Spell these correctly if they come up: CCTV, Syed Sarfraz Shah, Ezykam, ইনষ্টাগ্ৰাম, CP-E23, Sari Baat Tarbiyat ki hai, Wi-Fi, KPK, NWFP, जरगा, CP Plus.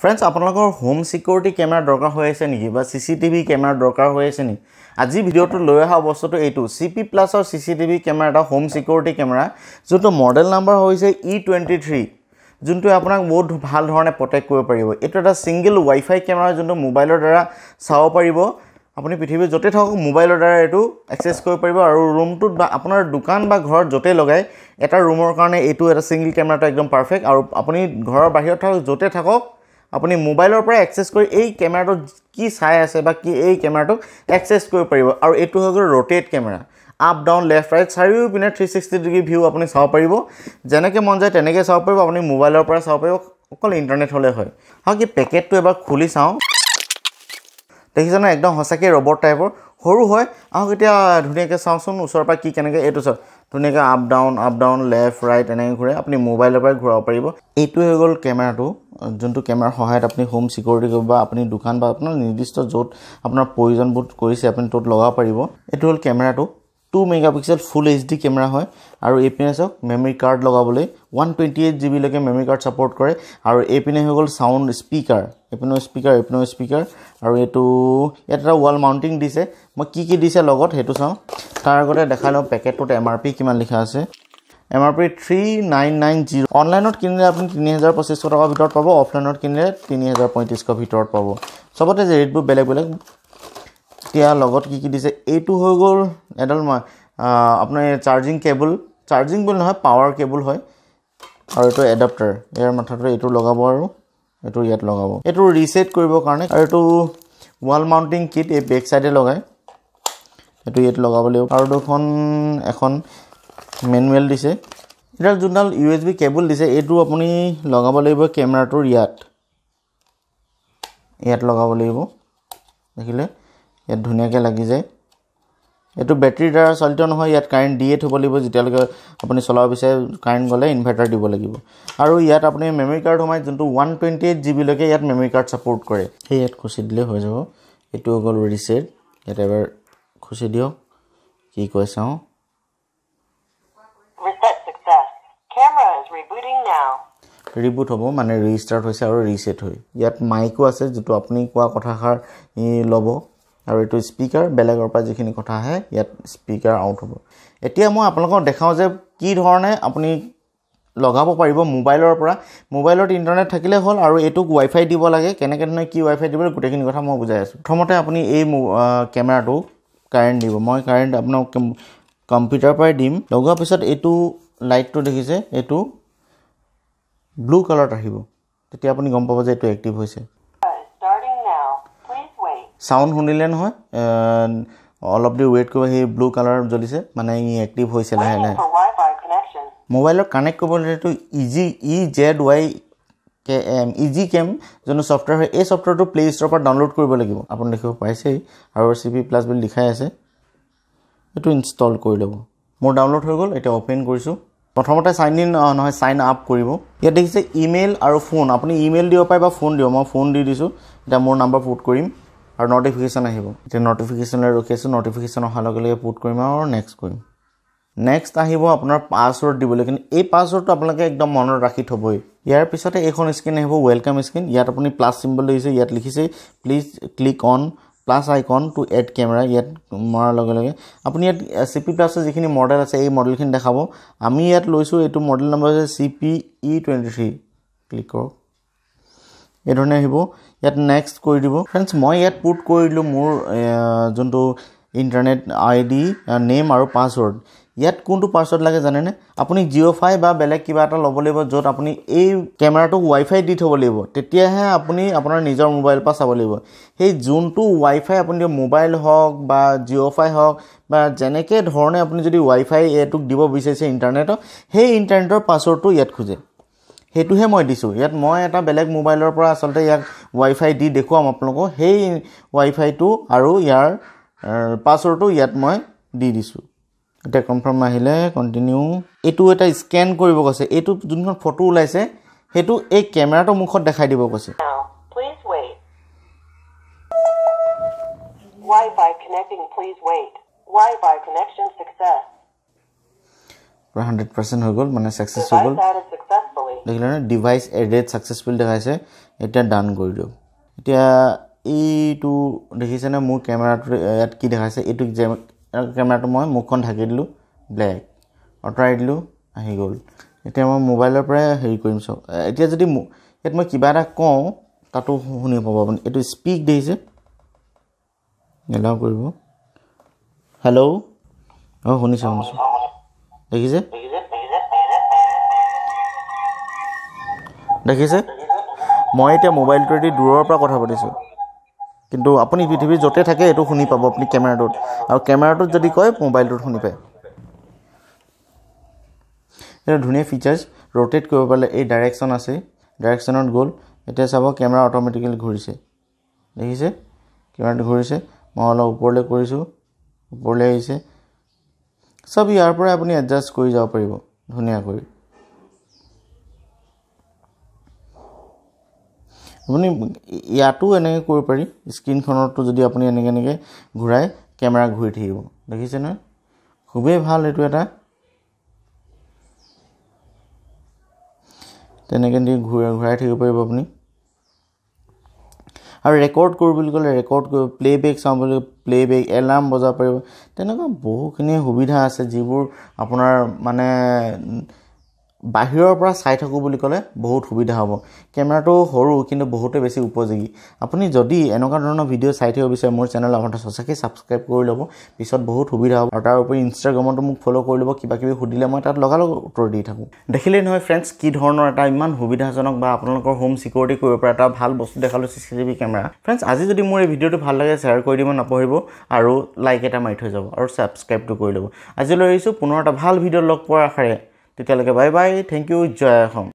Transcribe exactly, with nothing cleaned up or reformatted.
Friends आपलोगों home security camera दरकार हो ऐसे नहीं बस सीसीटीवी कैमरा दरकार हो ऐसे नहीं आज जी वीडियो तो लोया हा बस तो एटू सीपी प्लस और सीसीटीवी कैमरा डा होम सिक्योरिटी कैमरा जो तो मॉडल नंबर हो ऐसे ई ट्वेंटी थ्री जुन्टो आपनाक बहुत ভাল ধৰণে প্ৰটেক্ট কৰিব পাৰিব এটো এটা সিঙ্গেল ওয়াইফাই ক্যামেৰা যোনটো মোবাইলৰ দ্বাৰা চাব পাৰিব আপুনি পৃথিৱীৰ যতে থাকক মোবাইলৰ দ্বাৰা এটো অ্যাক্সেস কৰিব পাৰিব আৰু ৰুমটোত বা আপোনাৰ দোকান বা ঘৰত যতে লগাই এটা ৰুমৰ কাৰণে এটো এটা সিঙ্গেল ক্যামেৰাটো একদম পারফেক্ট আৰু আপুনি ঘৰৰ বাহিৰত থাকক যতে থাকক আপুনি মোবাইলৰ পৰা অ্যাক্সেস কৰি এই ক্যামেৰাটো কি চাই আছে বা কি এই ক্যামেৰাটো অ্যাক্সেস কৰিব পাৰিব আৰু এটো হ'ল ৰোটেট ক্যামেৰা आप डाउन लेफ्ट राइट सारियो पिने थ्री सिक्सटी डिग्री व्यू आपने साव पारिबो जेनेके मन जाय तेनेके साव पारिबो आपने मोबाइलर पर साव पारिबो अकल इंटरनेट होले होय हा कि पैकेट तो एबार खुली साव देखि जाना एकदम हसाके रोबोट टाइपर हरु होय आ गटिया धुनियाके सावसन उसर पर की केनेके एतु सर धुनियाके up down up down left right एने घुरे आपने मोबाइलर पर घुराव पारिबो एतु हे गोल कैमरा तो जोंतु कैमरा सहायत आपने होम सिक्योरिटी बा आपने दुकान बा आपन निर्दिष्ट जोत आपन प्रयोजन बोध करिसे आपन तोत लगा पारिबो एतु होल कैमरा तो two megapixel full HD camera है और एपिने सक मेमोरी कार्ड लगाबले वन ट्वेंटी एट जीबी लगे मेमोरी कार्ड सपोर्ट करे और एपिने हो गल साउंड स्पीकर एपिनो स्पीकर एपिनो स्पीकर और एतु एटा वॉल माउंटिंग दिसे म की की दिसे लगत हेतु सा तार गते देखालो पैकेटत एमआरपी किमान लिखा আছে MRP three nine nine zero ऑनलाइनत किनले आपन थ्री थाउजेंड फाइव हंड्रेड टका ভিতর পাবো অফলাইনত কিনলে three thousand three hundred thirty five কা ভিতর পাবো सबते जे रेट बेलेग बेलेग তিয়া লগত কি কি দিছে এটু হৈ গল এডাল আপোনাৰ চাৰ্জিং কেবল চাৰ্জিং বল নহয় পাৱাৰ কেবল হয় আৰু এটো এডাপ্টাৰ ইয়াৰ মাথাটো এটো লগাব আৰু এটো ইয়াত লগাব এটো ৰিসেট কৰিব কাৰণে আৰু এটো ওয়াল মাউন্টিং কিট এই বেক সাইডে লগাই এটো ইয়াত লগাব লাগিব আৰু দুখন এখন ম্যানুৱেল দিছে এডাল জোনাল ইউএসবি কেবল দিছে এটো আপুনি লগাব লাগিব কেমেৰাটোৰ ইয়াত ইয়াত লগাব লাগিব দেখিলে ये धुनिया के लगी जाए ये बैटरी द्वारा चलित नय इत कारेन्ट दिए थोब लगे जैसे अपनी चला विचार कारेन्ट गले इनभार्टार दी लगे और इतना अपनी मेमोरी कार्ड सोमाय जो one twenty eight G B लगे इतना मेमोरी कार्ड सपोर्ट करे इतना खुशी दिले हो जाए ये हो गल रिसेट इतना एबार खुशी दियक कि कह चाओ रिबूट होबो माने रिस्टार्ट होइसे और रिसेट होय इतना माइको आछे जो अपनी क्या कथाखार लबो আৰু এটো স্পিকাৰ বেলেগৰ পৰা যেখিনি কথা আহে ইয়াত স্পিকাৰ আউট হ'ব এতিয়া মই আপোনালোকক দেখাও যে কি ধৰণে আপুনি লগাব পাৰিব মোবাইলৰ পৰা মোবাইলত ইন্টারনেট থাকিলে হল আৰু এটুক ওয়াইফাই দিব লাগে কেনে কেনে কি ওয়াইফাই দিব গুটেখিনি কথা মই বুজাই আছো প্ৰথমতে আপুনি এই কেমেৰাটো কাৰেন্ট দিব মই কাৰেন্ট আপোনাক কম্পিউটাৰ পৰা দিম লগা পিছত এটু লাইটটো দেখিছে এটু ব্লু কালাৰত আহিব তেতিয়া আপুনি গম পাব যে এটু অ্যাক্টিভ হৈছে साउंड हुनिले নহয় অল অফ দি ওয়েট কো হে ব্লু কালার জ্বলিছে মানে ই অ্যাক্টিভ হইছে লাহে লাহে মোবাইলৰ কানেক্ট কৰিবলৈ তো easy E Z Y K M easy cam জন সফটওয়্যার হয় এই সফটওয়্যারটো প্লে স্টোর পৰা ডাউনলোড কৰিব লাগিব আপোন দেখিব পাইছে আৰু সিপি প্লাস বুলি লিখাই আছে এটো ইনস্টল কৰি লব মোৰ ডাউনলোড হৈ গল এটা ওপেন কৰিছো प्रथमते साइन इन নহয় সাইন আপ কৰিব ইয়া দেখিছে ইমেল আৰু ফোন আপুনি ইমেল দিও পাই বা ফোন দিও মই ফোন দি দিছো এটা মোৰ নাম্বাৰ পুট কৰিম और नोटिफिकेशन आहिबो इते नोटिफिकेशन रखी आसो नोटिफिकेशन अहा लगे लगे पुट करिम और नेक्स्ट करिम नेक्स्ट आहिबो आपनर पासवर्ड दिबले किन ए पासवर्ड तो आपनके एकदम मनर राखि थबो यार पिसते एखन स्क्रीन आहिबो वेलकम स्क्रीन यात आपनि प्लस सिम्बल लइसे यात लिखिसे please click on plus icon to add camera यात मरा लगे लगे आपनि यात सीपी प्लस जेखिनि मॉडल আছে এই মডেল খিনি দেখাবো আমি ইয়াত লইছো এটু মডেল নাম্বার আছে CP E twenty three click কৰো এই ধৰণে আহিবো ইয়াত নেক্সট কৰি দিব फ्रेंड्स মই ইয়াত পুট কৰিলো মোৰ যোনটো ইন্টারনেট আইডি নেম আৰু পাসওয়ার্ড ইয়াত কোনটো পাসওয়ার্ড লাগে জানে না আপুনি জিওফাই বা বেলেগ কিবা এটা লব লাগিব যত আপুনি এই ক্যামেৰাটো ওয়াইফাই দি থব লাগিব তেতিয়াহে আপুনি আপোনাৰ নিজৰ মোবাইল পা চাব লাগিব সেই যোনটো ওয়াইফাই আপুনি মোবাইল হওক বা জিওফাই হওক বা জেনেকে ধৰণে আপুনি যদি ওয়াইফাই এটুক দিব বিচাৰিছে ইন্টারনেটৰ সেই ইন্টারনেটৰ পাসওয়ার্ডটো ইয়াত খোজে हेतुहे मैं दी इतना मैं एट बेलेग मोबाइलर पर आसलते इक वाईफाई दी देखुआम आपलोक वाईफाई तो और यार पासवर्ड तो इतना मैं दी दी इतना कन्फार्म आहिले कन्टिन्यू यू एट स्कैन कैसे यू जो फटो ऊल् ये कैमेरा तो मुखत देखा दी कैसे पूरा हंड्रेड परसेंट हो गल माने सक्सेस हो गल देखले ना डिवाइस एडेड सक्सेसफुल देखाइसे एटा डान कर दियौ। एटा एटू देखिसे ना मोर कैमराটো यात की देखाइसे एटू कैमराটো মই मुखन ढाकि दिलु ब्लैक अटराइ दिलु आही गल। एटा মই मोबाइलर পৰা हेৰি কৰিম स एटा যদি ইয়াত মই কিবা এটা কও তাতো শুনি পাব আপুনি এটু স্পিক দেইছে এলাও কৰিব हेलो ओ শুনি শুনি देखिसे देखिसे मैं इतना मोबाइल तो ये दूर पर कथा पाती किन्तु अपनी पृथ्वी जते थाके एटू शुनी पाब अपनी कैमेराटोत आरो कैमेराटोत जदि कय मोबाइलटोत शुनी पाय। एटा धुनिया फीचार्स रोटेट करिब पारले ए डायरेक्शन आछे डायरेक्शनत गल एटा चाबो कैमेरा अटोमेटिकली घुरिसे देखिसे कैमेराट घुरिसे मैं अलप ऊपरले करिसु ऊपरले आइसे सब यार पर अपनी एडजस्ट कर जाओ पारिबो धुनिया करि अपनी यातो एनेके कर पारि स्क्रीन खनरतो जदि अपनी एनेके एनेके घुराय कैमरा घुरि थिबो देखिसे ना खुबे ভাল एटु एटा तेनेके नि घुरा घुराय थिबो पारिबो अपनी और रेकर्ड कर बुल गले रेकर्ड कर प्लेबैक सामले प्लेबैक अलार्म बजा पारिबो तेनका बहुखिनि सुविधा आछे जिबुर आपनार माने बाहिरर পৰা চাই থাকো বুলি কলে বহুত সুবিধা হ'ব। কেমেৰাটো হৰু কিন্তু বহুত বেছি উপযোগী। আপুনি যদি এনেকা ধৰণৰ ভিডিও চাই থাকিব বিচাৰে মোৰ চেনেল আমাৰ সঁচাকৈ সাবস্ক্রাইব কৰি ল'ব পিছত বহুত সুবিধা হ'ব। আৰু তাৰ উপৰি ইনষ্টাগ্ৰামতো মোক ফলো কৰি ল'ব কিবা কিবি সুধিলে মই তাত লগালগ উত্তৰ দি থাকো। দেখিলে নহয় फ्रेंड्स কি ধৰণৰ এটা ইমান সুবিধাজনক বা আপোনালোকৰ হোম সিকিউৰিটি কৰিব পৰা এটা ভাল বস্তু দেখালো চিচিটিভি কেমেৰা। फ्रेंड्स আজি যদি মোৰ এই ভিডিওটো ভাল লাগে শেয়াৰ কৰি দিব নাপাহৰিব আৰু লাইক এটা মাৰি থৈ যাব আৰু সাবস্ক্রাইবটো কৰি ল'ব। আজিলৈ আহিছো পুনৰ এটা ভাল ভিডিও লগ পোৱাৰ আশাৰে। তেতিয়ালৈকে বাই বাই, থেংক ইউ, জয় অসম।